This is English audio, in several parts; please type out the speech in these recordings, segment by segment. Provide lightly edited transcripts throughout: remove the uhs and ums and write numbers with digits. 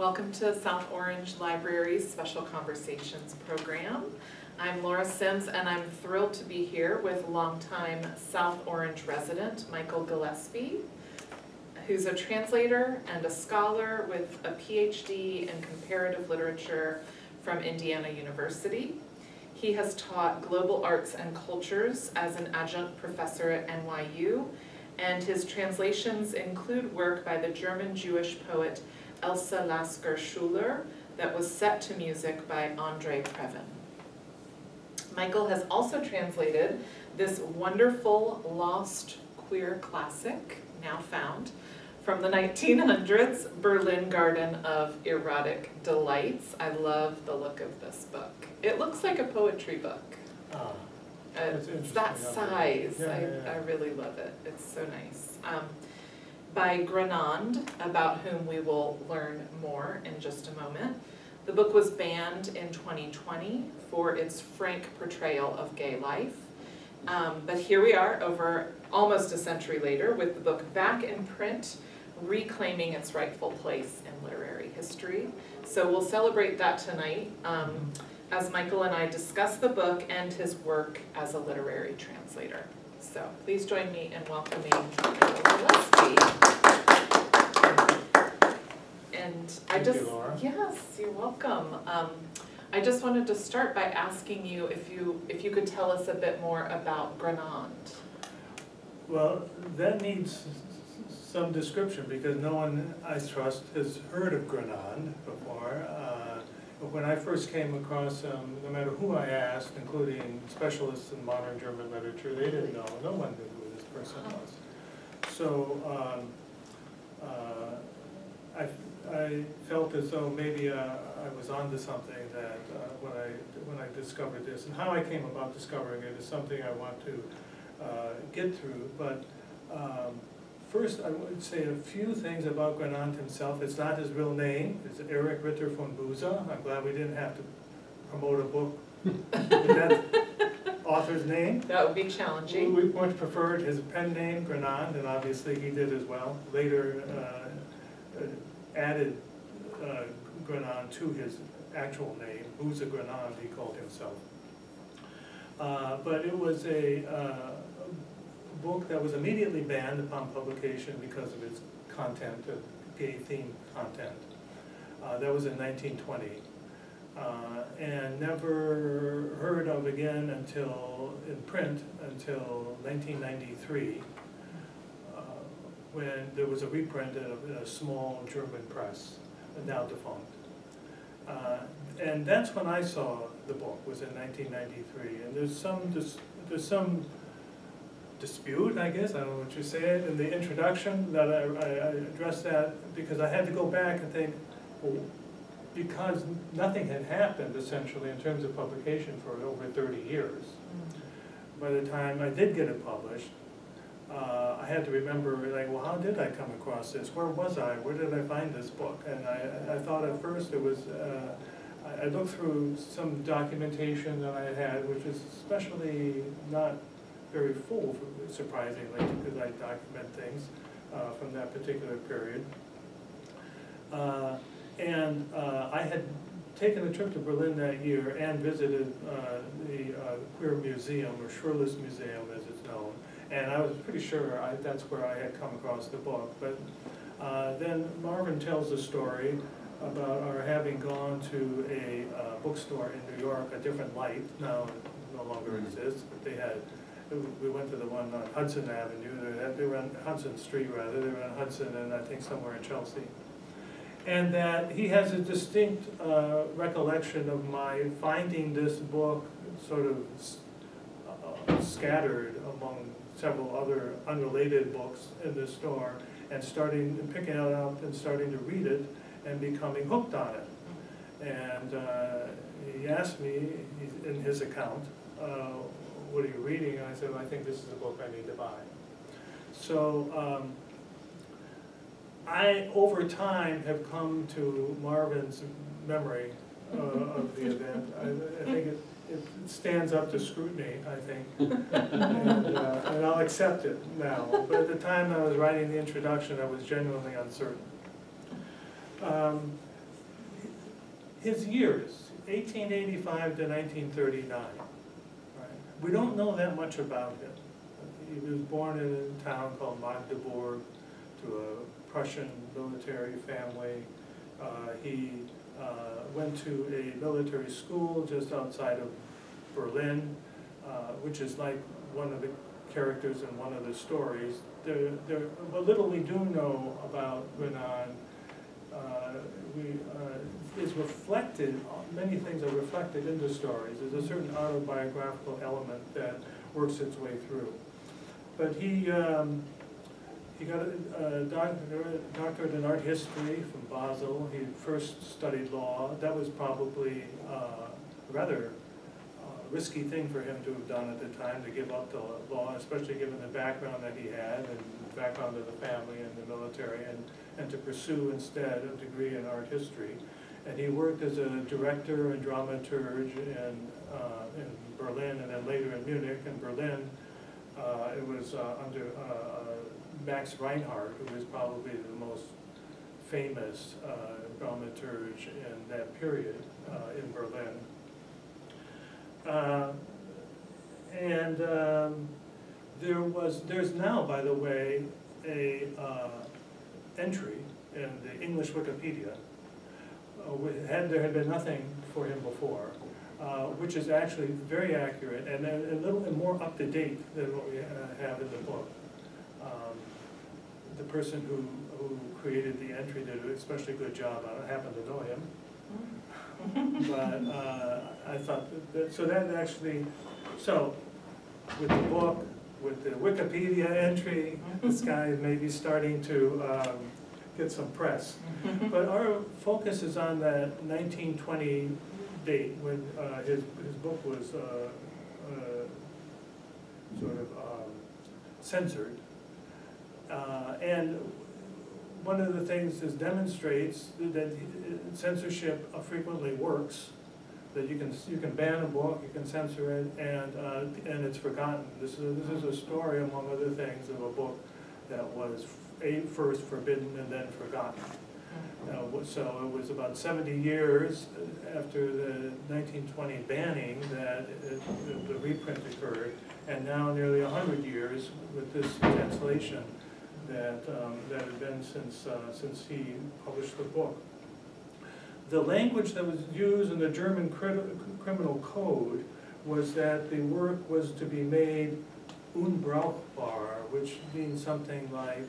Welcome to South Orange Library's Special Conversations program. I'm Laura Sims, and I'm thrilled to be here with longtime South Orange resident Michael Gillespie, who's a translator and a scholar with a PhD in comparative literature from Indiana University. He has taught global arts and cultures as an adjunct professor at NYU, and his translations include work by the German-Jewish poet Else Lasker-Schüler that was set to music by André Previn. Michael has also translated this wonderful lost queer classic, now found, from the 1900s, Berlin Garden of Erotic Delights. I love the look of this book. It looks like a poetry book. Oh, it's that size. Yeah. I really love it. It's so nice. By Granand, about whom we will learn more in just a moment. The book was banned in 2020 for its frank portrayal of gay life. But here we are, over almost a century later, with the book back in print, reclaiming its rightful place in literary history. So we'll celebrate that tonight as Michael and I discuss the book and his work as a literary translator. So please join me in welcoming Michael Gillespie. And Thank you, Laura. Yes, you're welcome. I just wanted to start by asking you if you could tell us a bit more about Granand. Well, that needs some description because no one, I trust, has heard of Granand before. When I first came across, no matter who I asked, including specialists in modern German literature, they didn't know. No one knew who this person was. So I felt as though maybe I was onto something that when I discovered this, and how I came about discovering it is something I want to get through. But first, I would say a few things about Granand himself. It's not his real name. It's Eric Ritter von Busse. I'm glad we didn't have to promote a book with that author's name. That would be challenging. We much preferred his pen name, Granand, and obviously he did as well. Later added Granand to his actual name, Busse Granand, he called himself. But it was a book that was immediately banned upon publication because of its content, gay-themed content. That was in 1920. And never heard of again until, in print, until 1993, when there was a reprint in a small German press, now defunct. And that's when I saw the book, was in 1993. And there's some dispute, I guess, I don't know what you say, in the introduction that I addressed that because I had to go back and think, well, because nothing had happened, essentially, in terms of publication for over 30 years. Mm-hmm. By the time I did get it published, I had to remember, like, well, how did I come across this? Where was I? Where did I find this book? And I thought at first it was, I looked through some documentation that I had, which is especially not very full, surprisingly, because I document things from that particular period. And I had taken a trip to Berlin that year and visited the Queer Museum, or Schurlitz Museum as it's known. And I was pretty sure that's where I had come across the book. But then Marvin tells a story about our having gone to a bookstore in New York, A Different Light. Now it no longer exists, but they had, we went to the one on Hudson Avenue. They were on Hudson Street, rather. They were on Hudson and I think somewhere in Chelsea. And that he has a distinct recollection of my finding this book sort of scattered among several other unrelated books in the store and picking it up and starting to read it and becoming hooked on it. And he asked me, in his account, what are you reading? And I said, well, I think this is the book I need to buy. So I, over time, have come to Marvin's memory of the event. I think it stands up to scrutiny, I think, and I'll accept it now. But at the time I was writing the introduction, I was genuinely uncertain. his years, 1885 to 1939. Right? We don't know that much about him. He was born in a town called Magdeburg to a Prussian military family. He went to a military school just outside of Berlin, which is like one of the characters in one of the stories. But little we do know about Granand is reflected, many things are reflected in the stories. There's a certain autobiographical element that works its way through. But he got a doctorate in art history from Basel. He first studied law. That was probably a rather risky thing for him to have done at the time, to give up the law, especially given the background that he had and the background of the family and the military, and to pursue instead a degree in art history. And he worked as a director and dramaturge in Berlin, and then later in Munich and Berlin. It was under Max Reinhardt, who was probably the most famous dramaturge in that period in Berlin. There's now, by the way, a entry in the English Wikipedia. There had been nothing for him before, which is actually very accurate and a little bit more up to date than what we have in the book. The person who created the entry did an especially good job. I don't happen to know him. But I thought, so with the book, with the Wikipedia entry, this guy may be starting to get some press. But our focus is on that 1920 date when his book was sort of censored. And one of the things is demonstrates that censorship frequently works. That you can ban a book, you can censor it, and it's forgotten. This is a story, among other things, of a book that was first forbidden and then forgotten. So it was about 70 years after the 1920 banning that the reprint occurred, and now nearly 100 years with this cancellation that had been since he published the book. The language that was used in the German criminal code was that the work was to be made unbrauchbar, which means something like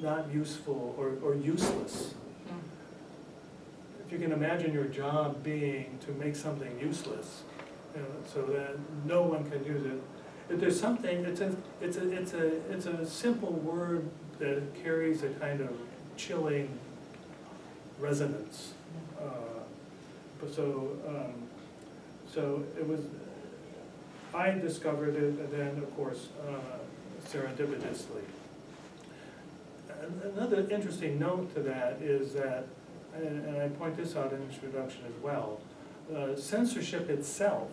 not useful or useless. If you can imagine your job being to make something useless, so that no one can use it. If there's something, it's a simple word that carries a kind of chilling resonance. So it was. I discovered it, and then of course serendipitously. Another interesting note to that is that, and I point this out in the introduction as well, censorship itself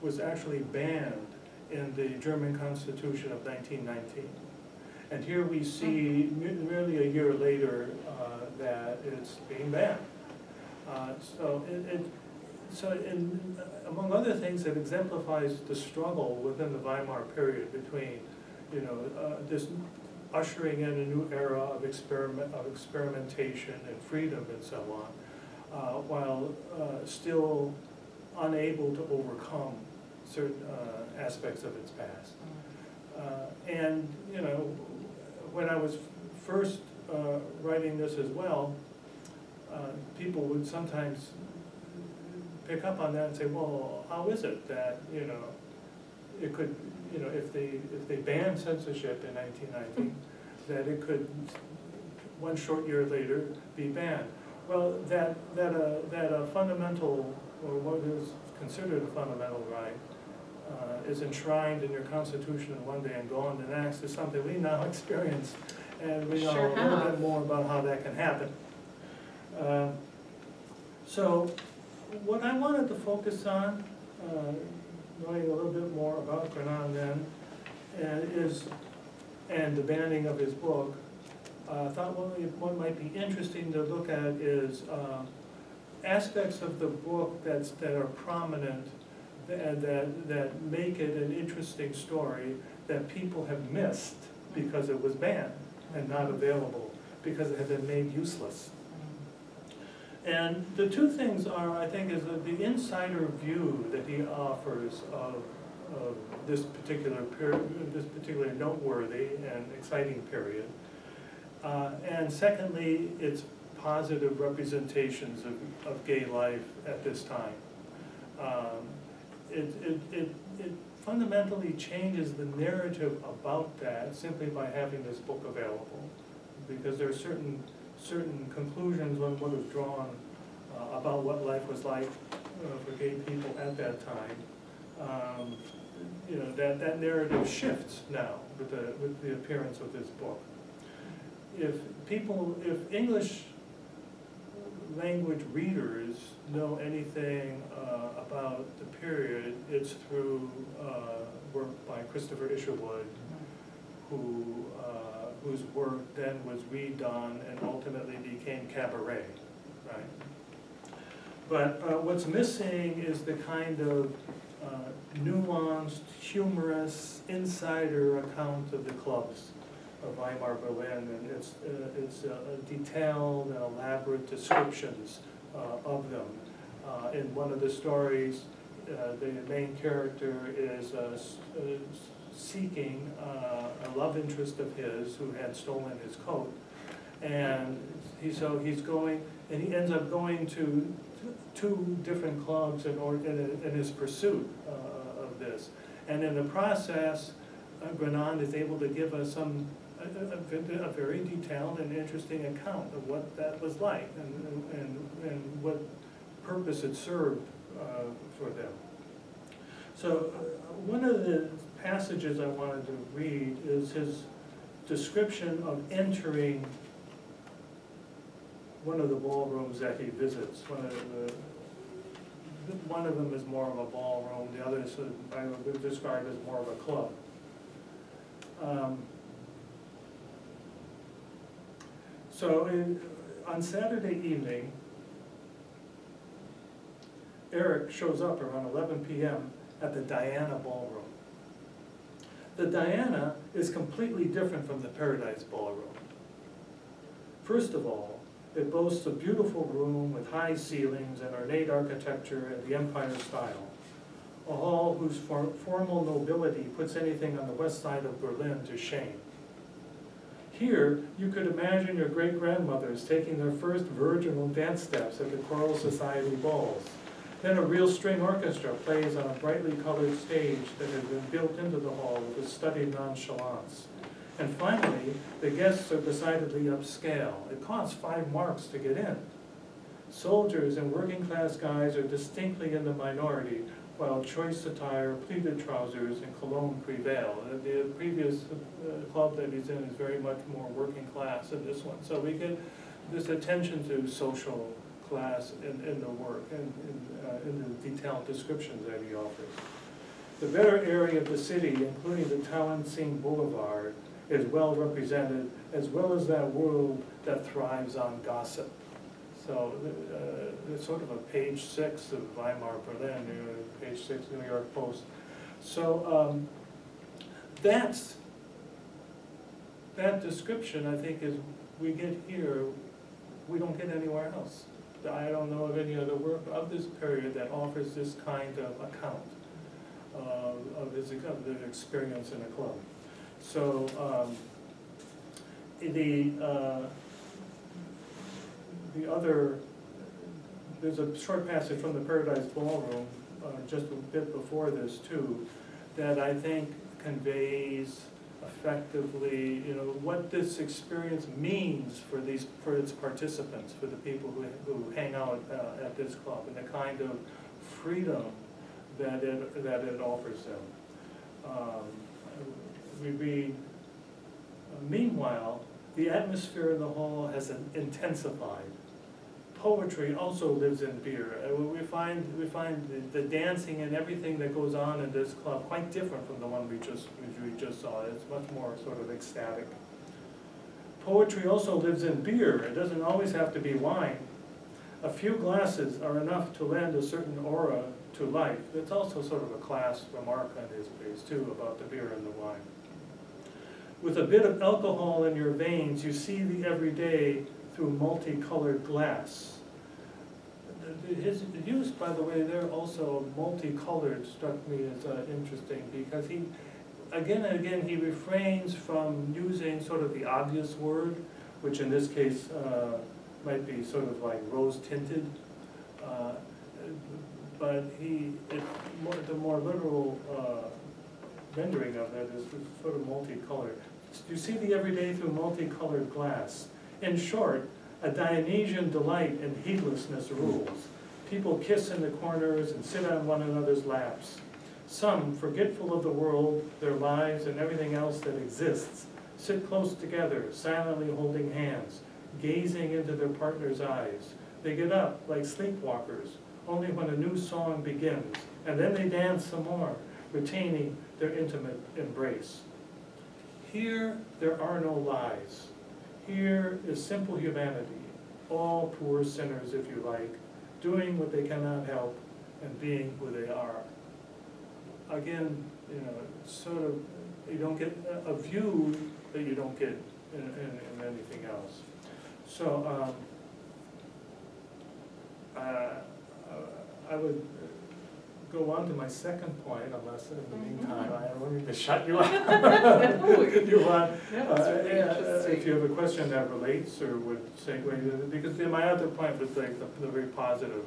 was actually banned in the German Constitution of 1919. And here we see, nearly a year later, that it's being banned. Among other things, it exemplifies the struggle within the Weimar period between, this ushering in a new era of experimentation and freedom and so on, while still unable to overcome certain aspects of its past. When I was first writing this as well, people would sometimes pick up on that and say, well, how is it that, it could, if they banned censorship in 1919, that it could, one short year later, be banned? Well, that a fundamental, or what is considered a fundamental right, is enshrined in your Constitution in one day and gone the next is something we now experience, and we know sure a little bit more about how that can happen. So what I wanted to focus on, knowing a little bit more about Granand then, and the banning of his book, I thought what might be interesting to look at is aspects of the book that are prominent and that make it an interesting story that people have missed because it was banned and not available, because it had been made useless. And the two things are, I think, is the insider view that he offers of this particular period, this particular noteworthy and exciting period. And secondly, its positive representations of gay life at this time. It fundamentally changes the narrative about that simply by having this book available, because there are certain conclusions one would have drawn about what life was like for gay people at that time. You know, that narrative shifts now with the appearance of this book. If English language readers know anything about the period, it's through work by Christopher Isherwood, whose work then was redone and ultimately became Cabaret, right? But what's missing is the kind of nuanced, humorous, insider account of the clubs of Weimar, Berlin, and its detailed and elaborate descriptions of them. In one of the stories, the main character is seeking a love interest of his who had stolen his coat, and he ends up going to two different clubs in his pursuit of this, and in the process, Granand is able to give us a very detailed and interesting account of what that was like and what purpose it served for them. So one of the passages I wanted to read is his description of entering one of the ballrooms that he visits. One of them is more of a ballroom, the other is I would describe as more of a club. On Saturday evening, Eric shows up around 11 p.m. at the Diana Ballroom. The Diana is completely different from the Paradise Ballroom. First of all, it boasts a beautiful room with high ceilings and ornate architecture and the Empire style, a hall whose formal nobility puts anything on the west side of Berlin to shame. Here, you could imagine your great-grandmothers taking their first virginal dance steps at the choral society balls. Then a real string orchestra plays on a brightly colored stage that has been built into the hall with a studied nonchalance. And finally, the guests are decidedly upscale. It costs 5 marks to get in. Soldiers and working-class guys are distinctly in the minority, while choice attire, pleated trousers, and cologne prevail. The previous club that he's in is very much more working class than this one. So we get this attention to social class in the work and in the detailed descriptions that he offers. The better area of the city, including the Tauentzien Boulevard, is well represented, as well as that world that thrives on gossip. So it's sort of a page 6 of Weimar, Berlin, page 6 New York Post. So that description, I think, is we get here, we don't get anywhere else. I don't know of any other work of this period that offers this kind of account of their experience in a club. So there's a short passage from the Paradise Ballroom, just a bit before this too, that I think conveys effectively, you know, what this experience means for its participants, for the people who hang out at this club, and the kind of freedom that it offers them. We read, meanwhile, the atmosphere in the hall has intensified. Poetry also lives in beer. We find the dancing and everything that goes on in this club quite different from the one we just saw. It's much more sort of ecstatic. Poetry also lives in beer. It doesn't always have to be wine. A few glasses are enough to lend a certain aura to life. That's also sort of a class remark on his page, too, about the beer and the wine. With a bit of alcohol in your veins, you see the everyday through multicolored glass. His use, by the way, there also multicolored struck me as interesting because he, again and again, he refrains from using sort of the obvious word, which in this case might be sort of like rose-tinted, but the more literal rendering of that is sort of multicolored. You see the everyday through multicolored glass. In short, a Dionysian delight in heedlessness rules. People kiss in the corners and sit on one another's laps. Some, forgetful of the world, their lives, and everything else that exists, sit close together, silently holding hands, gazing into their partner's eyes. They get up like sleepwalkers, only when a new song begins, and then they dance some more, retaining their intimate embrace. Here, there are no lies. Here is simple humanity, all poor sinners, if you like, doing what they cannot help and being who they are. Again, you know, sort of, you don't get a view that you don't get in anything else. So I would go on to my second point, unless in the meantime I don't need to shut you up. You want, if you have a question that relates or would segue, because my other point was like the very positive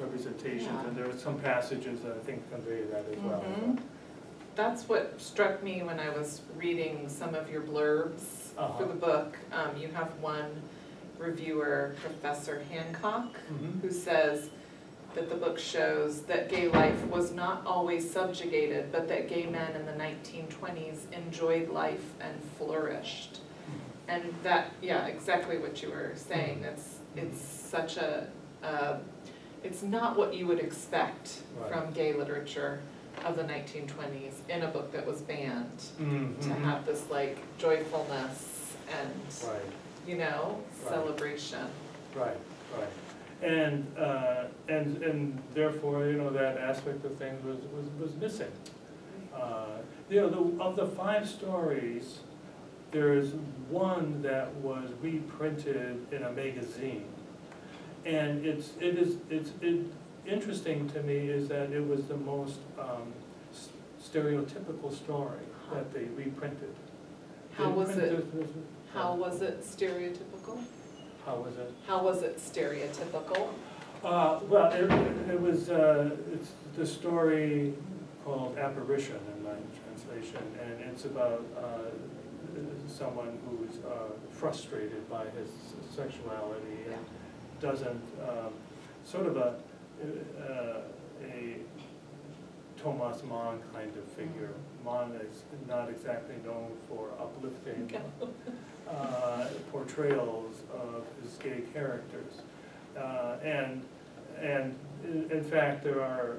representations, and there are some passages that I think convey that as well. That's what struck me when I was reading some of your blurbs for the book. You have one reviewer, Professor Hancock, who says that the book shows that gay life was not always subjugated, but that gay men in the 1920s enjoyed life and flourished. And that, yeah, exactly what you were saying. It's such a, it's not what you would expect from gay literature of the 1920s in a book that was banned, to have this like joyfulness and, you know, celebration. And therefore, you know, that aspect of things was missing. You know, of the 5 stories, there is one that was reprinted in a magazine, and it's interesting to me is that it was the most stereotypical story that they reprinted. How was it stereotypical? How was it stereotypical? Well, it was it's the story called Apparition in my translation, and it's about someone who's frustrated by his sexuality and doesn't sort of a Thomas Mann kind of figure. Mann is not exactly known for uplifting portrayals of his gay characters, and in fact there are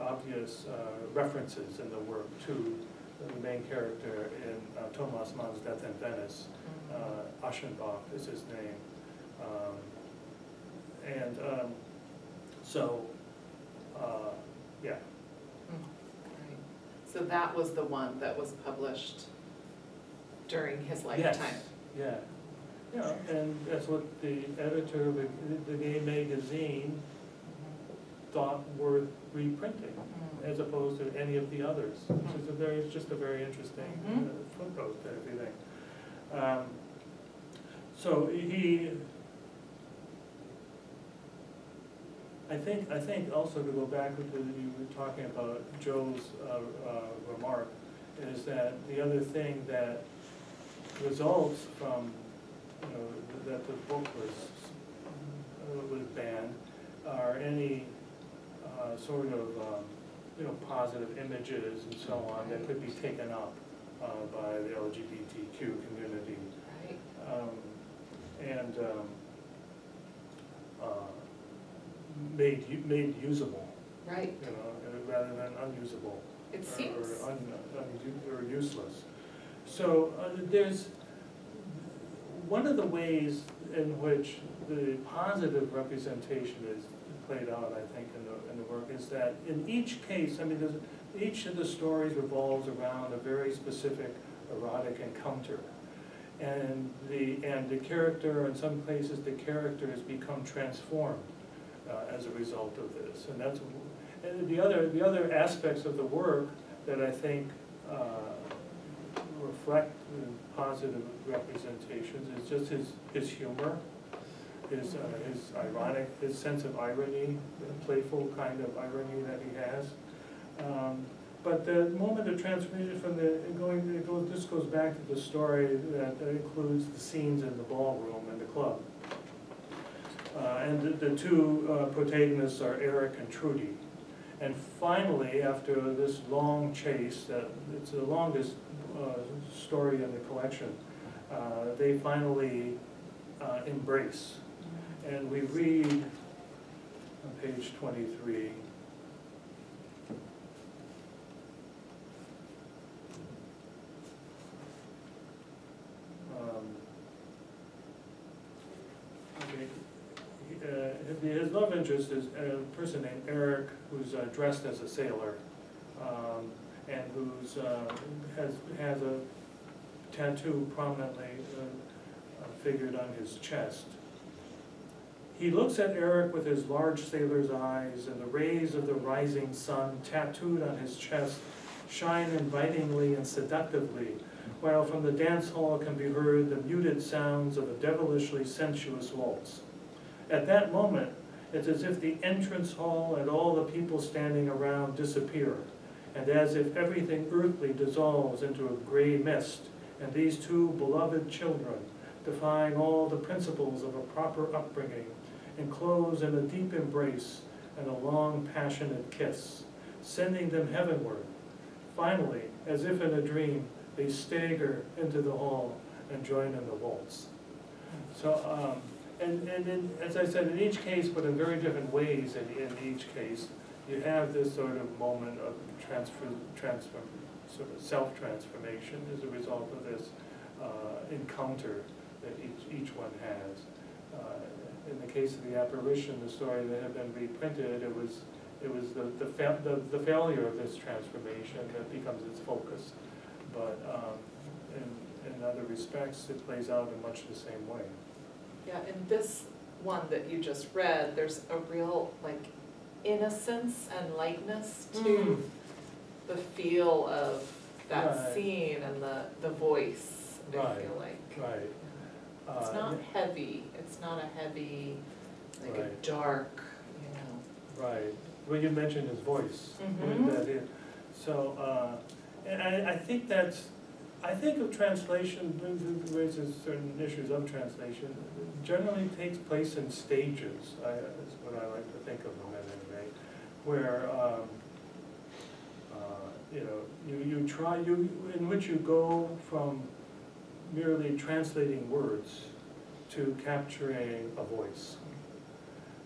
obvious references in the work to the main character in Thomas Mann's Death in Venice. Aschenbach is his name, and so yeah. So that was the one that was published during his lifetime. Yes. Yeah. Yeah. And that's what the editor of the gay magazine thought worth reprinting, as opposed to any of the others. Which is a very, it's just a very interesting footnote to everything. So he, I think also to go back to what you were talking about, Joe's remark, is that the other thing that results from, you know, that the book was banned are any sort of, you know, positive images and so on that could be taken up by the LGBTQ community. Made usable, you know, rather than unusable, or useless. So there's one of the ways in which the positive representation is played out, I think, in the work is that in each case, I mean, each of the stories revolves around a very specific erotic encounter. And the character, in some places, the character has become transformed as a result of this. And that's, and the other aspects of the work that I think reflect positive representations is just his humor, his ironic, his sense of irony, the playful kind of irony that he has. But the moment of transformation from the this goes back to the story that includes the scenes in the ballroom and the club. And the two protagonists are Eric and Trudy. And finally, after this long chase, it's the longest story in the collection, they finally embrace. And we read on page 23. His love interest is a person named Eric, who's dressed as a sailor, and who's has a tattoo prominently figured on his chest. He looks at Eric with his large sailor's eyes, and the rays of the rising sun tattooed on his chest shine invitingly and seductively, while from the dance hall can be heard the muted sounds of a devilishly sensuous waltz. At that moment, it's as if the entrance hall and all the people standing around disappear, and as if everything earthly dissolves into a gray mist, and these two beloved children, defying all the principles of a proper upbringing, enclose in a deep embrace and a long, passionate kiss, sending them heavenward. Finally, as if in a dream, they stagger into the hall and join in the waltz. So, as I said, in each case, but in very different ways in each case, you have this sort of moment of sort of self-transformation as a result of this encounter that each one has. In the case of the apparition, the story that had been reprinted, it was the failure of this transformation that becomes its focus. But in other respects, it plays out in much the same way. Yeah, in this one that you just read, there's a real like innocence and lightness to the feel of that scene and the voice, I feel like. Right. It's not heavy. It's not a heavy, like a dark, you know. Right. Well, you mentioned his voice. Mm-hmm. So, and I think that's, I think of translation, raises certain issues of translation, generally takes place in stages, is what I like to think of them anyway, where you try, in which you go from merely translating words to capturing a voice.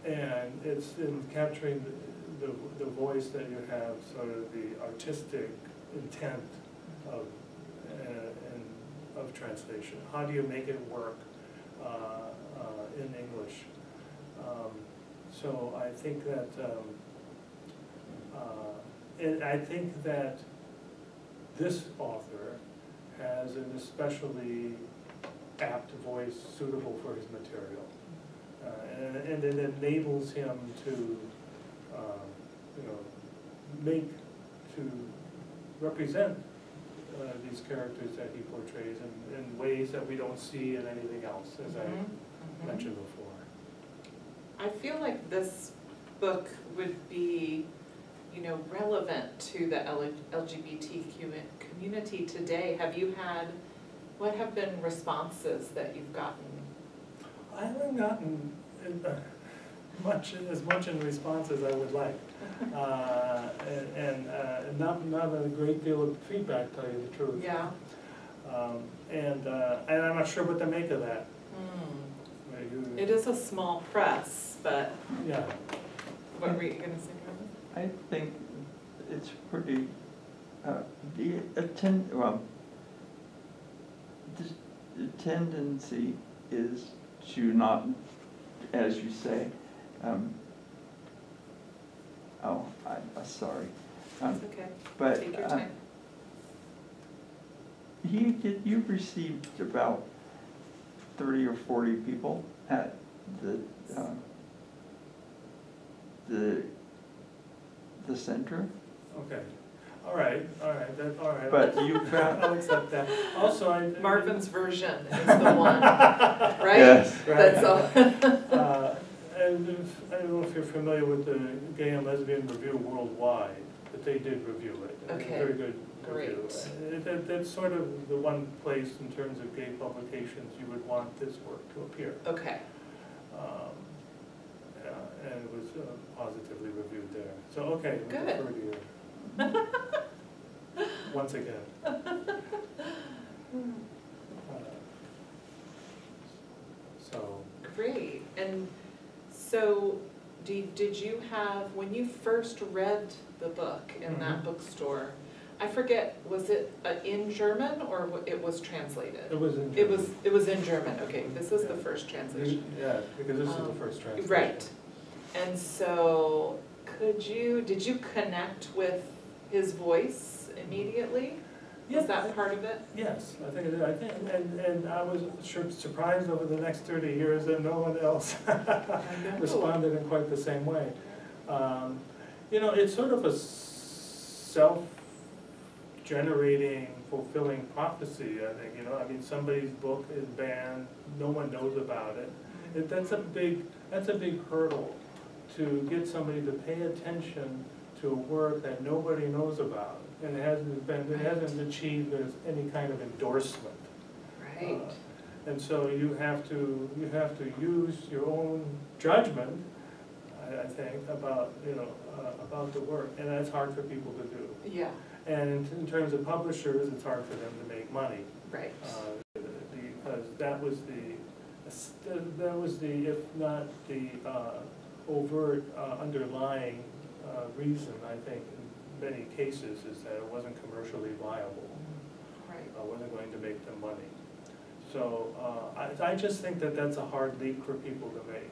And it's in capturing the voice that you have sort of the artistic intent of translation. How do you make it work in English? So I think that I think that this author has an especially apt voice suitable for his material, and it enables him to to represent these characters that he portrays in ways that we don't see in anything else, as I mentioned before. I feel like this book would be, you know, relevant to the LGBT community today. Have you had, what have been responses that you've gotten? I haven't gotten as much in response as I would like. Not a great deal of feedback, tell you the truth. Yeah. And I'm not sure what to make of that. Mm. It is a small press, but yeah. What were you going to say, Kevin? I think it's pretty. The tendency is to not as you say. I'm sorry. That's okay. But take your time. You received about 30 or 40 people at the center. Okay. All right, all right. But you found, I'll accept that. Also, Marvin's version is the one, right? Yes. Right. That's all. I don't know if you're familiar with the Gay and Lesbian Review Worldwide, but they did review it. Okay. Very good. Great. That's sort of the one place in terms of gay publications you would want this work to appear. Okay. Yeah, and it was positively reviewed there. So okay. Good. Once again. So. Great. And so did you have, when you first read the book in that bookstore, I forget, was it in German or it was translated? It was in German. It was in German. Okay, this is the first translation. Yeah, because this is the first translation. Right. And so did you connect with his voice immediately? Yes. Was that part of it? Yes, I think it did. And I was surprised over the next 30 years that no one else responded in quite the same way. You know, it's sort of a self-generating, fulfilling prophecy, I think. You know, I mean, somebody's book is banned, no one knows about it. That's a big hurdle to get somebody to pay attention to a work that nobody knows about. And it hasn't achieved any kind of endorsement. Right. And so you have to use your own judgment, I think, about about the work, and that's hard for people to do. Yeah. And in terms of publishers, it's hard for them to make money. Right. Because that was the if not the overt underlying reason, I think. Many cases is that it wasn't commercially viable. Right. I wasn't going to make them money. So I just think that that's a hard leap for people to make.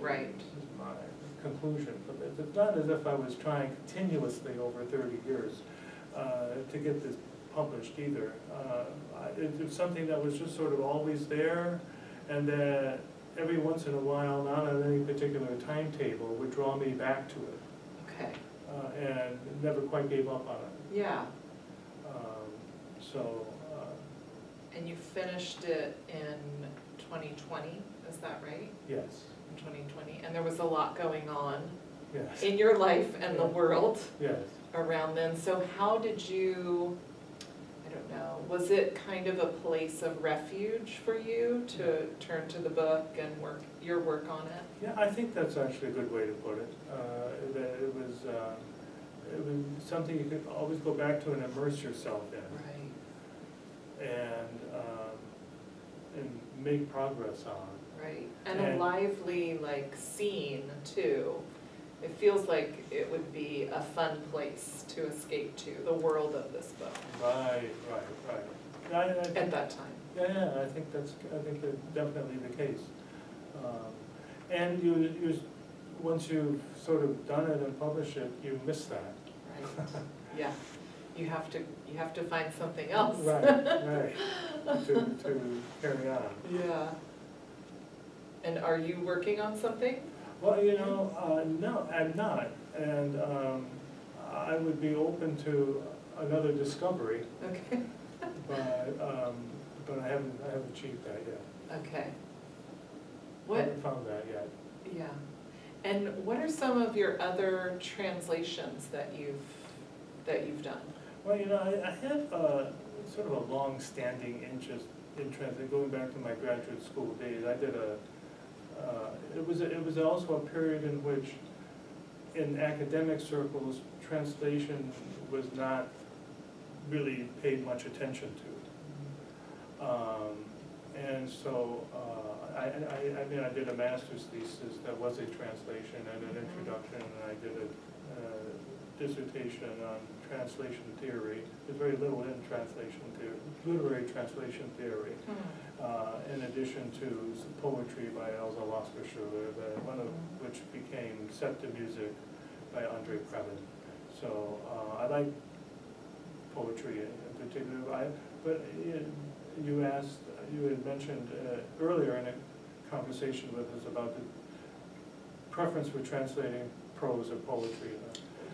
Right. This is my conclusion from it. It's not as if I was trying continuously over 30 years to get this published either. It's something that was just sort of always there, and that every once in a while, not on any particular timetable, would draw me back to it. Okay. And never quite gave up on it. Yeah. And you finished it in 2020, is that right? Yes. In 2020, and there was a lot going on in your life and the world around then. So how did you, I don't know, was it kind of a place of refuge for you to turn to the book and your work on it? Yeah, I think that's actually a good way to put it. That it was something you could always go back to and immerse yourself in, right? And make progress on, right? And a lively scene too. It feels like it would be a fun place to escape to, the world of this book. Right. I think, at that time. Yeah. I think that's definitely the case. And you once you've sort of done it and published it, you miss that. Right. Yeah. You have to find something else. Right. To carry on. Yeah. And are you working on something? Well, you know, no, I'm not, and I would be open to another discovery. Okay. But I haven't achieved that yet. Okay. What? I haven't found that yet. Yeah. And what are some of your other translations that you've done? Well, you know, I have sort of a long-standing interest in translation. Going back to my graduate school days, I did it was also a period in which, in academic circles, translation was not really paid much attention to. And so I did a master's thesis that was a translation and an introduction, and I did a dissertation on translation theory. There's very little in translation theory, literary translation theory, in addition to some poetry by Else Lasker-Schüler, one of which became set to music by André Previn. So I like poetry in particular. You had mentioned earlier in a conversation with us about the preference for translating prose or poetry.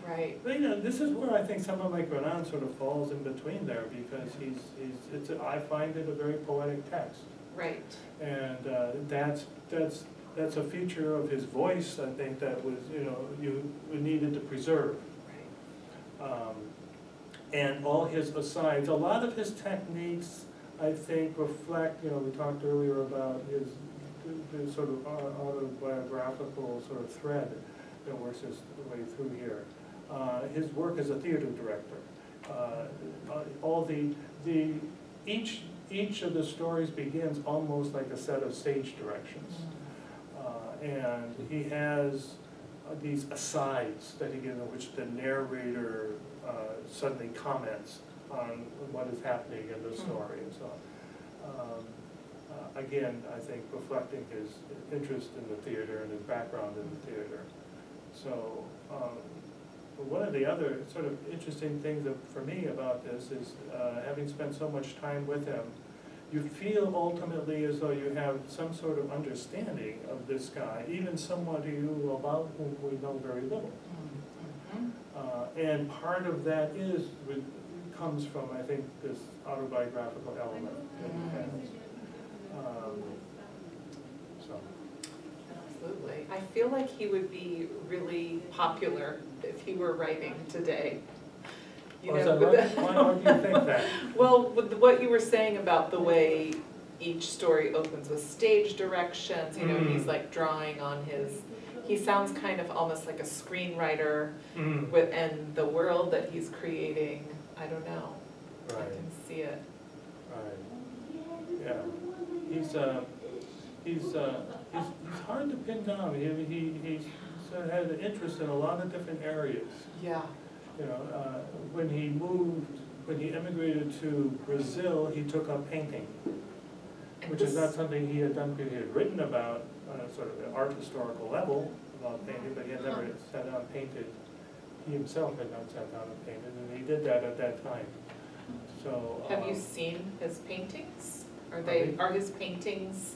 Right. But, you know, this is where I think someone like Granand sort of falls in between there, because I find it a very poetic text. Right. And that's a feature of his voice, I think, that was, you know, you needed to preserve. Right. And all his asides, a lot of his techniques, I think, reflect, you know, we talked earlier about his sort of autobiographical sort of thread that works his way through here. His work as a theater director. Each of the stories begins almost like a set of stage directions. And he has these asides that he gives in which the narrator suddenly comments on what is happening in the story and so on. Again, I think reflecting his interest in the theater and his background in the theater. So one of the other sort of interesting things for me about this is having spent so much time with him, you feel ultimately as though you have some sort of understanding of this guy, even someone about whom we know very little. And part of that comes from, I think, this autobiographical element that he has. Absolutely. I feel like he would be really popular if he were writing today. Why do you think that? Well, with what you were saying about the way each story opens with stage directions, you know, he's like drawing on his, he sounds kind of almost like a screenwriter and the world that he's creating, I don't know. Right. I can see it. Right. Yeah. He's hard to pin down. He's had an interest in a lot of different areas. Yeah. You know, when he immigrated to Brazil, he took up painting, which is not something he had done. He had written about on a sort of an art historical level about painting, but he had never sat down and painted. He himself had not sat down and painted, and he did that at that time. So. Have you seen his paintings? Are his paintings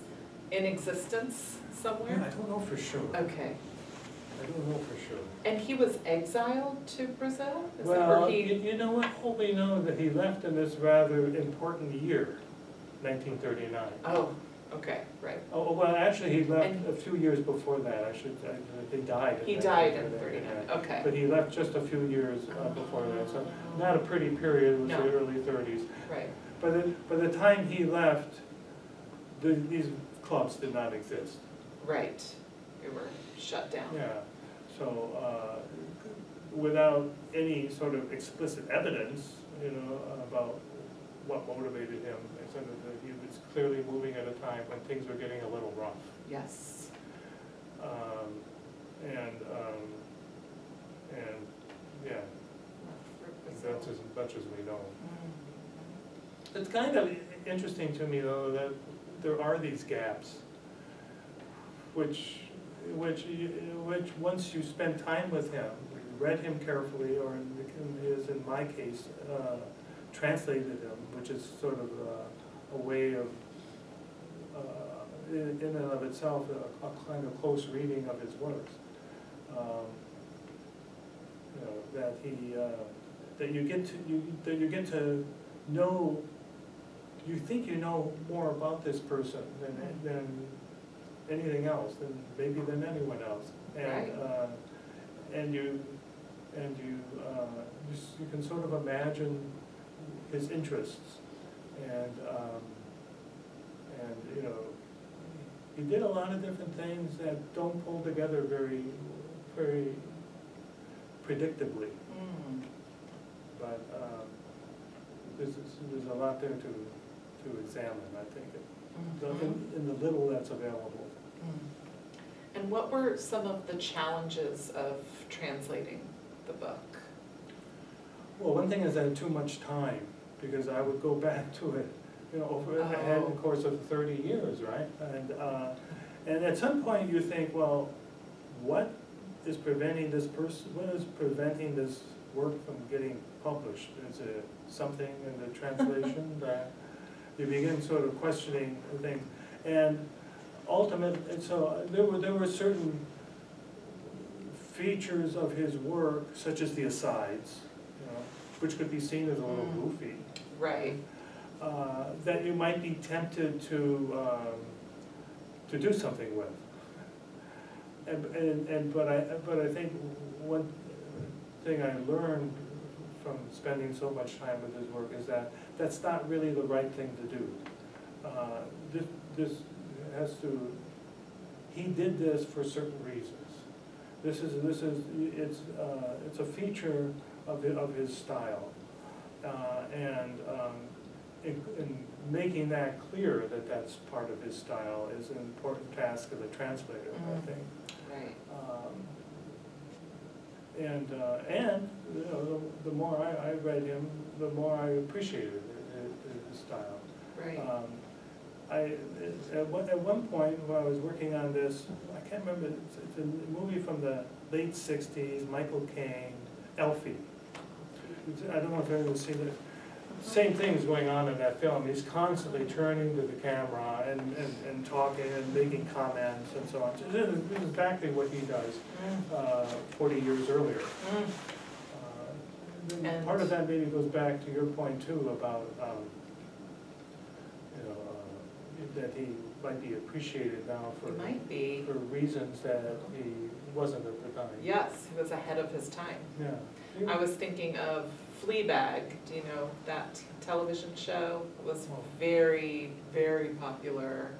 in existence somewhere? Yeah, I don't know for sure. Okay. I don't know for sure. And he was exiled to Brazil? You know what? We know that he left in this rather important year, 1939. Oh, okay, right. Oh, well, actually, he left a few years before that. He died. He died in 1939, okay. But he left just a few years before that, so not a pretty period. It was the early 30s. Right. By the time he left, these clubs did not exist. Right. They were shut down. Yeah. So without any sort of explicit evidence, you know, about what motivated him, he was clearly moving at a time when things were getting a little rough. Yes. Yeah. That's as much as we know. It's kind of interesting to me, though, that there are these gaps, which once you spend time with him, read him carefully, or in my case, translated him, which is sort of a way of, in and of itself, a kind of close reading of his works. You know, that you get to know. You think you know more about this person than anything else, than anyone else, and you can sort of imagine his interests, and you know, he did a lot of different things that don't pull together very predictably, but there's a lot there to examine, I think. in the little that's available. And what were some of the challenges of translating the book? Well, one thing is I had too much time, because I would go back to it, you know, over the course of 30 years, right? And at some point you think, well, what is preventing this person? What is preventing this work from getting published? Is it something in the translation that you begin sort of questioning things? And ultimately, so there were certain features of his work, such as the asides, you know, which could be seen as a little goofy, right? That you might be tempted to do something with. But I think one thing I learned from spending so much time with his work is that that's not really the right thing to do. This has to. He did this for certain reasons. It's a feature of his style, and making that clear that that's part of his style is an important task of the translator, I think. Right. And you know, the more I read him, the more I appreciated his style. Right. At one point when I was working on this, I can't remember. It's a movie from the late '60s. Michael Caine, Elfie. I don't know if anyone's seen it. Same thing's going on in that film. He's constantly turning to the camera and talking and making comments and so on. So this is exactly what he does 40 years earlier. And part of that maybe goes back to your point too about you know, that he might be appreciated now for reasons that he wasn't at the time. Yes, he was ahead of his time. Yeah, I was thinking of Fleabag, do you know that television show? It was very, very popular.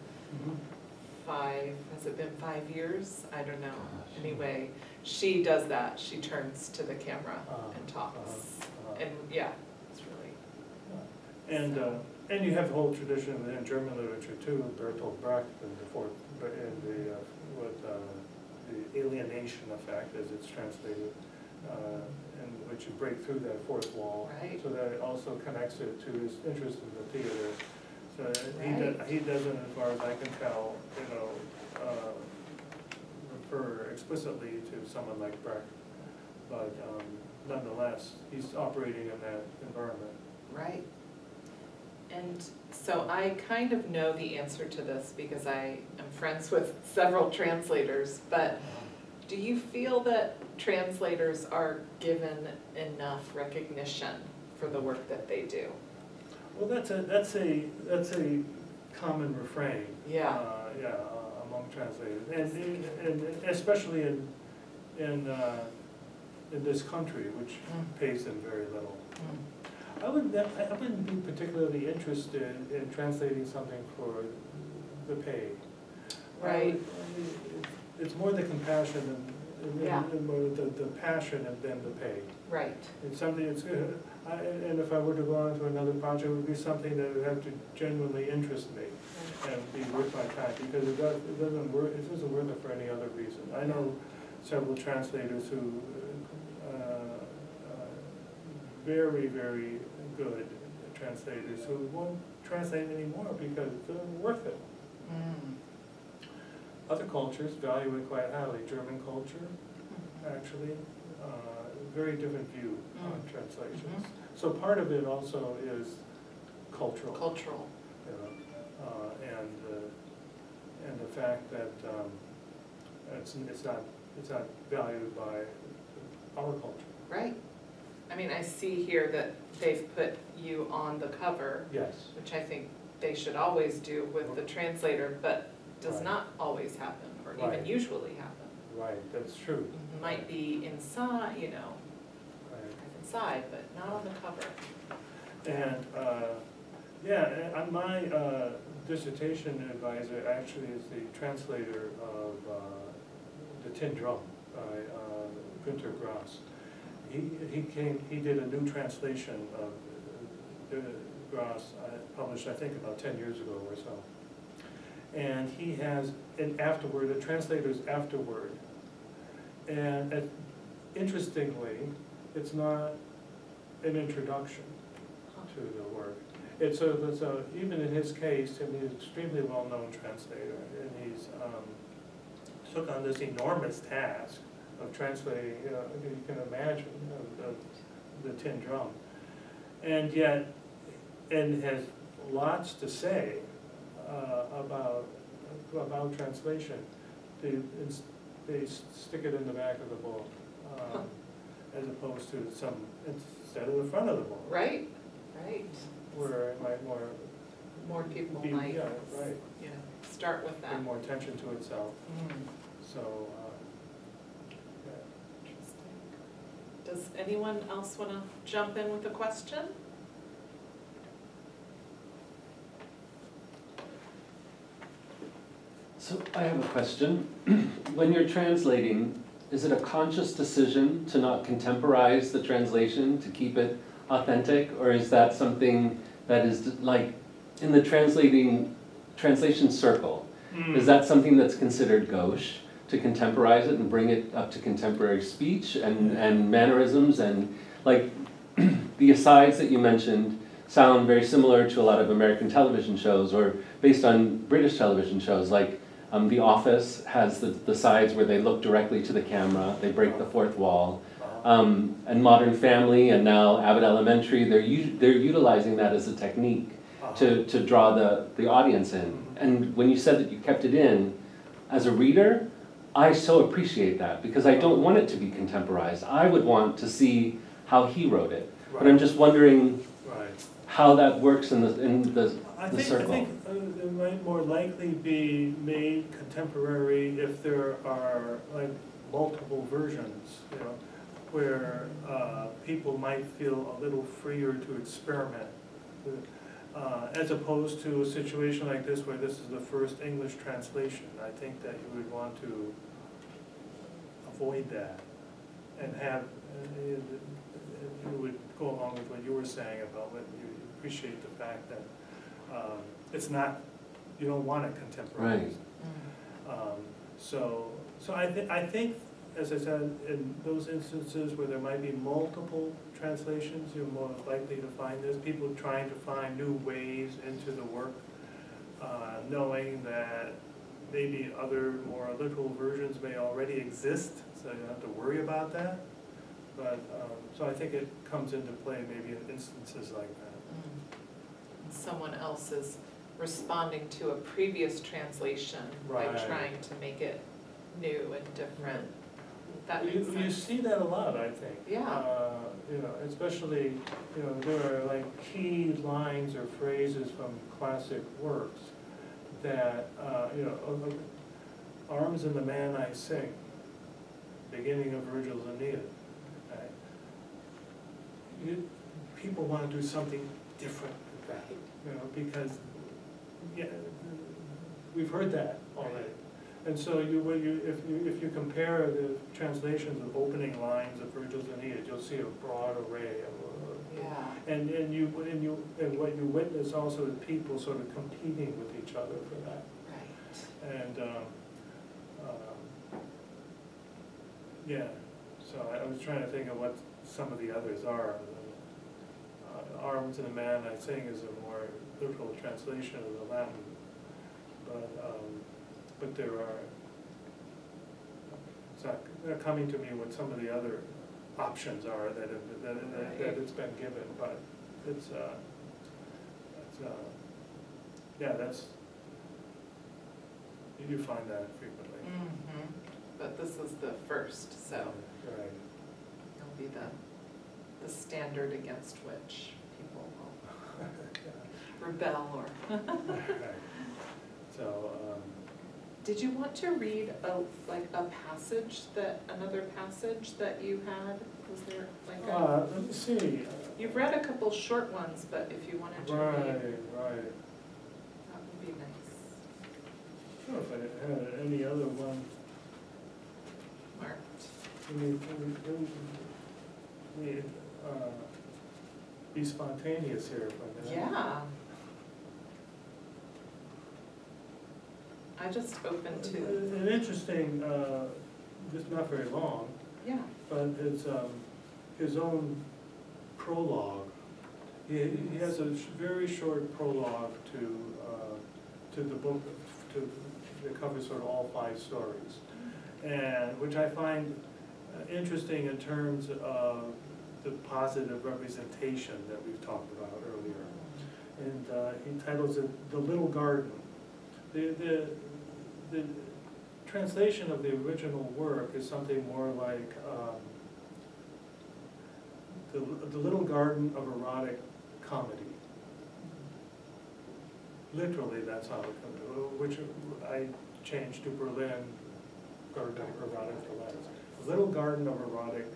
Has it been five years? I don't know. Anyway, she does that. She turns to the camera and talks. And yeah, it's really... And you have the whole tradition in German literature too, Bertolt Brecht and the alienation effect, as it's translated. In which you break through that fourth wall, right. So that it also connects it to his interest in the theater. So right. he doesn't, as far as I can tell, you know, refer explicitly to someone like Brecht, but nonetheless, he's operating in that environment. Right. And so I kind of know the answer to this because I am friends with several translators, but do you feel that translators are given enough recognition for the work that they do? Well, that's a common refrain. Yeah. Among translators, and especially in this country, which pays them very little. I wouldn't be particularly interested in translating something for the pay. Right. It's more the compassion and the passion and then the pay. Right. It's something that's good. And if I were to go on to another project, it would be something that would have to genuinely interest me and be worth my time, because it isn't worth it for any other reason. I know several translators who are very, very good translators who won't translate anymore because they're worth it. Other cultures value it quite highly. German culture, actually, very different view on translations. So part of it also is cultural. Cultural. You know, and the fact that it's not valued by our culture. Right. I mean, I see here that they've put you on the cover. Yes. Which I think they should always do with the translator, but does not always happen, or even usually happen. Right, that's true. It might be inside, you know, inside, but not on the cover. And yeah, on my dissertation advisor actually is the translator of The Tin Drum by Günter Grass. He did a new translation of Grass, published I think about 10 years ago or so. and he has an afterword, a translator's afterword. And interestingly, it's not an introduction to the work. It's even in his case, I mean, he's an extremely well-known translator, and he's took on this enormous task of translating, you can imagine, the Tin Drum. And yet, and has lots to say about translation. They stick it in the back of the book, as opposed to instead of the front of the book. Right, right. Where it might more people might start with that. Pay more attention to itself. Mm. So. Yeah. Interesting. Does anyone else want to jump in with a question? So I have a question. When you're translating, is it a conscious decision to not contemporize the translation, to keep it authentic, or is that something that is like in the translation circle? Mm. Is that something that's considered gauche, to contemporize it and bring it up to contemporary speech and mannerisms and like the asides that you mentioned sound very similar to a lot of American television shows or based on British television shows like. The Office has the sides where they look directly to the camera, they break the fourth wall. And Modern Family and now Abbott Elementary, they're utilizing that as a technique to draw the audience in. And when you said that you kept it in, as a reader, I so appreciate that because I don't want it to be contemporized. I would want to see how he wrote it. Right. But I'm just wondering how that works in the circle. I think it might more likely be made contemporary if there are like multiple versions, you know, where people might feel a little freer to experiment, as opposed to a situation like this where this is the first English translation. I think that you would want to avoid that and have you would go along with what you were saying about what you appreciate the fact that. It's not, you don't want it contemporary. Right. So I think, as I said, in those instances where there might be multiple translations, you're more likely to find this. People trying to find new ways into the work, knowing that maybe other more literal versions may already exist, so you don't have to worry about that. But, so I think it comes into play maybe in instances like that. Someone else is responding to a previous translation by trying to make it new and different. That makes sense. You see that a lot, I think. Yeah. You know, especially, you know, there are like key lines or phrases from classic works that, you know, arms in the man I sing, beginning of Virgil's Aeneid. Right? People want to do something different. That, you know, because we've heard that already, and so if you compare the translations of opening lines of Virgil's Aeneid, you'll see a broad array of and what you witness also is people sort of competing with each other for that, and yeah. So I was trying to think of what some of the others are. Arms in a Man I Sing is a more literal translation of the Latin, but there are. They're coming to me what some of the other options are that it's been given, but it's yeah, that's you do find that frequently. Mm-hmm. But this is the first, so it'll be the standard against which people will rebel or... So, did you want to read a passage that, another passage that you had? Was there like a... let me see. You've read a couple short ones, but if you wanted to read... Right. That would be nice. I don't know if I had any other one. Marked. I mean, be spontaneous here. Yeah. I just opened to an interesting, it's not very long, yeah, but it's his own prologue. He has a very short prologue to the book, that covers sort of all five stories, and which I find interesting in terms of the positive representation that we've talked about earlier. And he titles it "The Little Garden." The translation of the original work is something more like the Little Garden of Erotic Comedy. Literally, that's how it comes to, which I changed to Berlin Garden of Erotic Comedy. Little Garden of erotic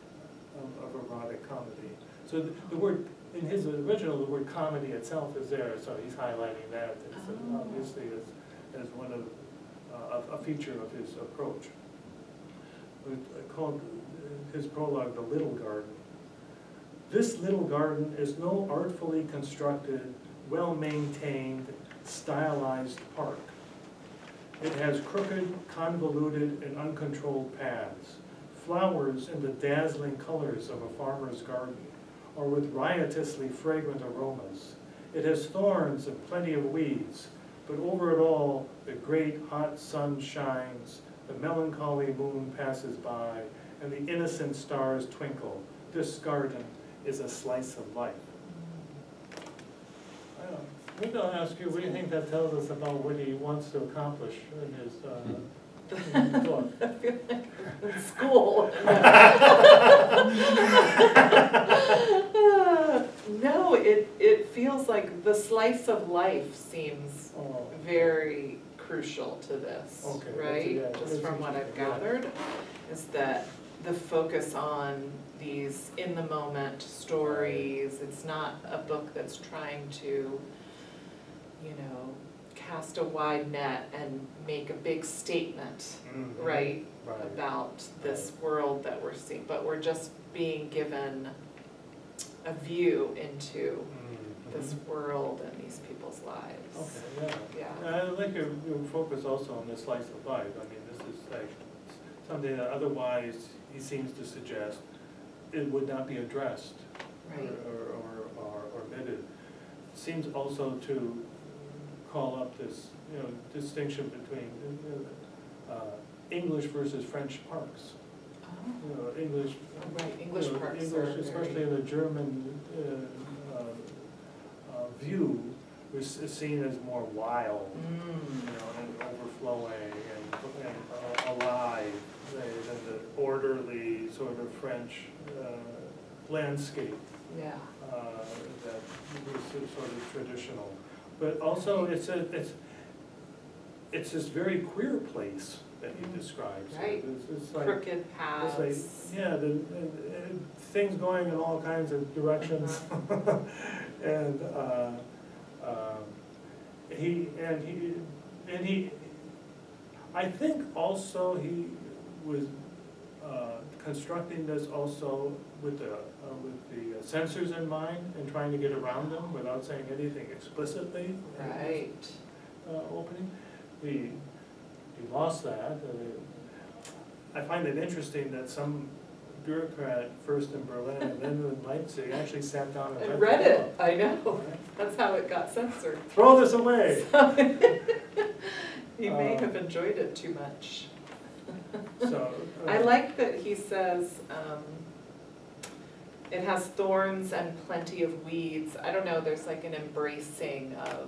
Comedy. So the word, in his original, the word comedy itself is there, so he's highlighting that. It's obviously as one of a feature of his approach. We called his prologue "The Little Garden." This little garden is no artfully constructed, well-maintained, stylized park. It has crooked, convoluted, and uncontrolled paths, flowers in the dazzling colors of a farmer's garden, or with riotously fragrant aromas. It has thorns and plenty of weeds, but over it all, the great hot sun shines, the melancholy moon passes by, and the innocent stars twinkle. This garden is a slice of life. Maybe I'll ask you, what do you think that tells us about what he wants to accomplish in his book? I feel like I'm in school. No, it feels like the slice of life seems very crucial to this, okay, right? Yeah, just from what I've gathered, yeah, is that the focus on these in-the-moment stories. It's not a book that's trying to, you know, cast a wide net and make a big statement, mm-hmm, right, about this world that we're seeing, but we're just being given a view into mm-hmm this world and these people's lives. Okay, yeah. Yeah. I like your focus also on the slice of life. I mean, this is like something that otherwise he seems to suggest it would not be addressed, right, or omitted. Seems also to call up this, you know, distinction between English versus French parks. Oh. You know, English, right, English, you know, parks, English, especially in the German view, was seen as more wild, you know, and overflowing and alive than the orderly sort of French landscape. Yeah. That was sort of traditional, but also it's this very queer place that he describes. Right, it's like crooked paths. It's like, yeah, things going in all kinds of directions, and he. I think also he was constructing this also with the censors in mind and trying to get around them without saying anything explicitly. Right. Opening. We lost that. I find it interesting that some bureaucrat, first in Berlin and then in Leipzig, actually sat down and read it. I know. Right. That's how it got censored. Throw this away. He may have enjoyed it too much. So, I like that he says it has thorns and plenty of weeds. I don't know, there's like an embracing of,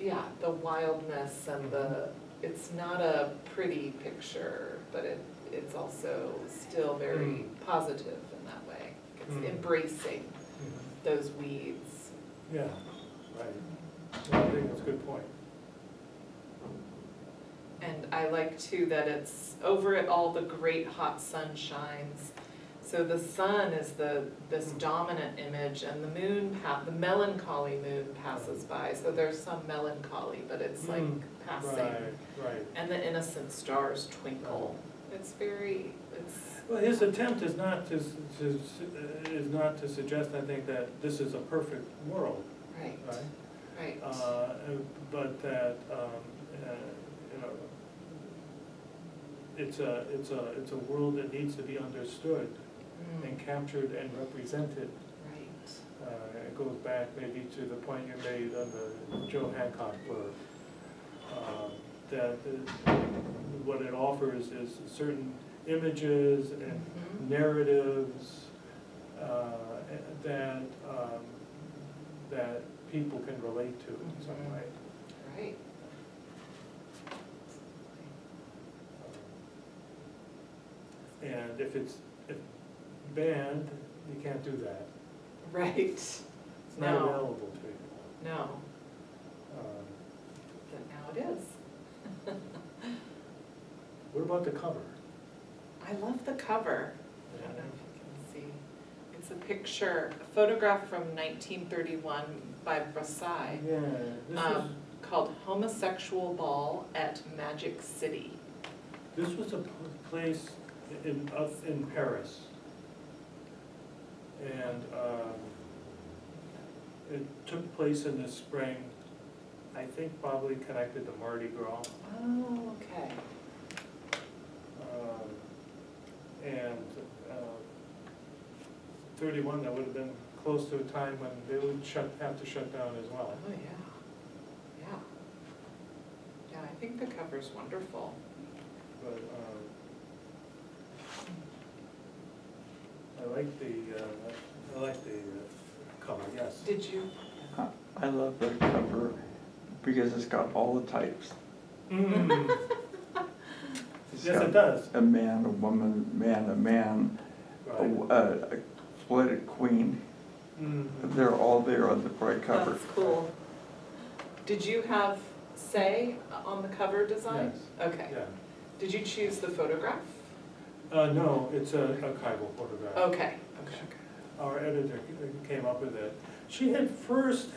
yeah, the wildness and the, it's not a pretty picture, but it's also still very positive in that way. It's embracing those weeds. Yeah, right. Well, I think that's a good point. And I like, too, that it's over it all the great hot sun shines. So the sun is this dominant image, and the moon, the melancholy moon passes by. So there's some melancholy, but it's like passing. Right. And the innocent stars twinkle. It's very. Well, his attempt is not to suggest, I think, that this is a perfect world. Right. But that. it's a world that needs to be understood and captured and represented. Right. It goes back maybe to the point you made on the Joe Hancock work, that what it offers is certain images and narratives that people can relate to in some way. Right. And if it's banned, you can't do that. Right. It's not available to people. No. But now it is. What about the cover? I love the cover. Yeah. I don't know if you can see. It's a picture, a photograph from 1931 by Brassai, called Homosexual Ball at Magic City. This was a place in Paris, and it took place in the spring, I think probably connected to Mardi Gras. Oh, okay. And 31, that would have been close to a time when they would have to shut down as well. Oh, yeah. Yeah. Yeah, I think the cover's wonderful. But, I like the cover, yes. Did you? I love the cover because it's got all the types. Mm. Yes, it does. A man, a woman, a man, right. a flooded queen. Mm-hmm. They're all there on the bright cover. That's cool. Did you have say on the cover design? Yes. Okay. Yeah. Did you choose the photograph? No, it's an archival photograph. Okay. Okay. Our editor came up with it. She had first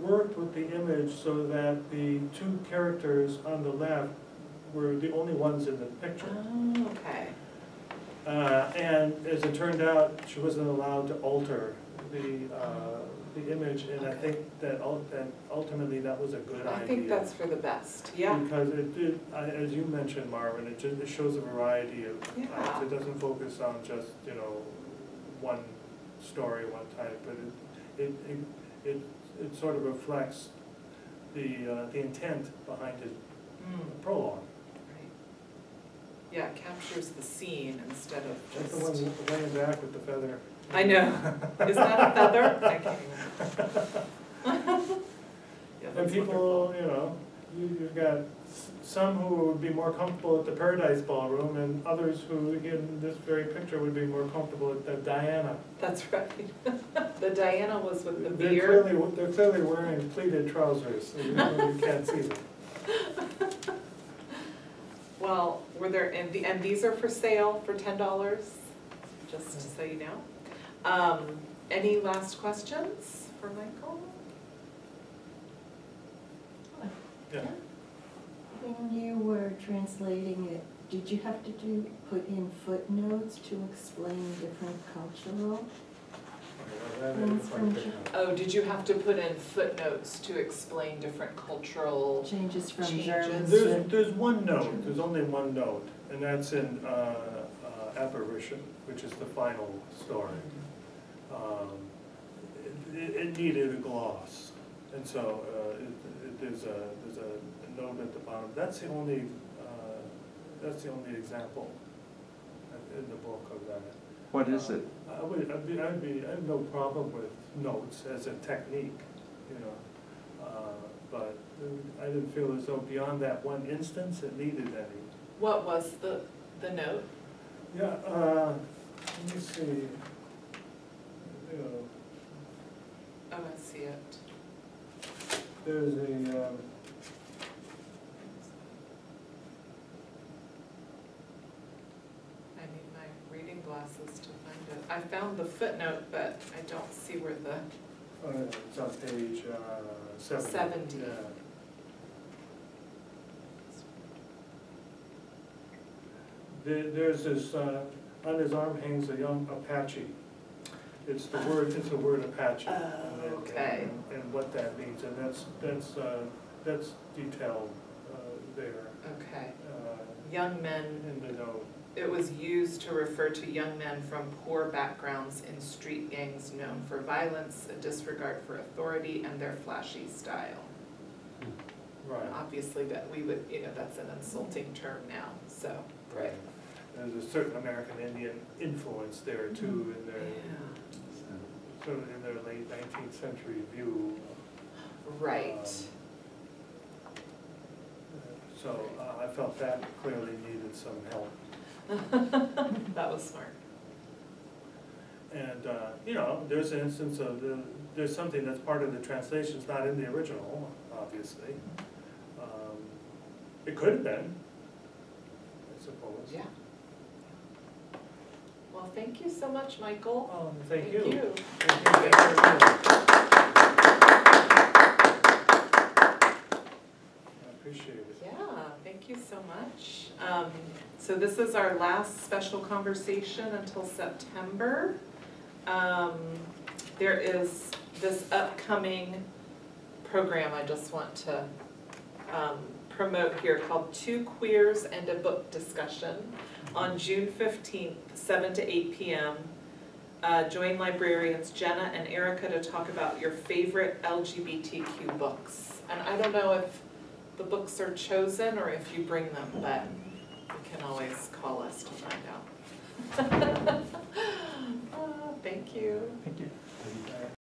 worked with the image so that the two characters on the left were the only ones in the picture. Oh, okay. And as it turned out, she wasn't allowed to alter the image, and okay. I think that ultimately that was a good idea. I think that's for the best, yeah. Because it did, as you mentioned, Marvin, it shows a variety of types. It doesn't focus on just, you know, one story, one type, but it sort of reflects the intent behind his prologue. Right. Yeah, it captures the scene instead of just... That's the one laying back with the feather. I know. Is that a feather? I can't even. And people, wonderful. You know, you've got some who would be more comfortable at the Paradise Ballroom, and others who, in this very picture, would be more comfortable at the Diana. That's right. The Diana was with the beard. They're clearly wearing pleated trousers, so you can't see them. Well, were there and these are for sale for $10, just so you know. Any last questions for Michael? Yeah. When you were translating it, did you have to put in footnotes to explain different cultural things from Japan? Oh, did you have to put in footnotes to explain different cultural changes from German? There's one note. There's only one note, and that's in Apparition, which is the final story. It needed a gloss, and so there's a note at the bottom. That's the only example in the book of that. What is it? I have no problem with notes as a technique, you know, but I didn't feel as though beyond that one instance it needed any. What was the note? Yeah, let me see. Oh, I see it. There's a I need my reading glasses to find it. I found the footnote, but I don't see where the... it's on page 70. 70. Yeah. There's this, on his arm hangs a young Apache. It's the word Apache. Okay. And what that means, and that's detailed there. Okay. Young men. In the know. It was used to refer to young men from poor backgrounds in street gangs known for violence, a disregard for authority, and their flashy style. Right. And obviously, that we would, you know, that's an insulting term now. So. Right. And there's a certain American Indian influence there too in their, yeah. Sort of in their late 19th century view. Right. So I felt that clearly needed some help. That was smart. And you know, there's an instance of there's something that's part of the translation. It's not in the original, obviously. It could have been, I suppose. Yeah. Well, thank you so much, Michael. Thank you. I appreciate it. Yeah, thank you so much. So this is our last special conversation until September. There is this upcoming program I just want to promote here called Two Queers and a Book Discussion on June 15th, 7 to 8 p.m. Join librarians Jenna and Erica to talk about your favorite LGBTQ books. And I don't know if the books are chosen or if you bring them, but you can always call us to find out. Thank you. Thank you.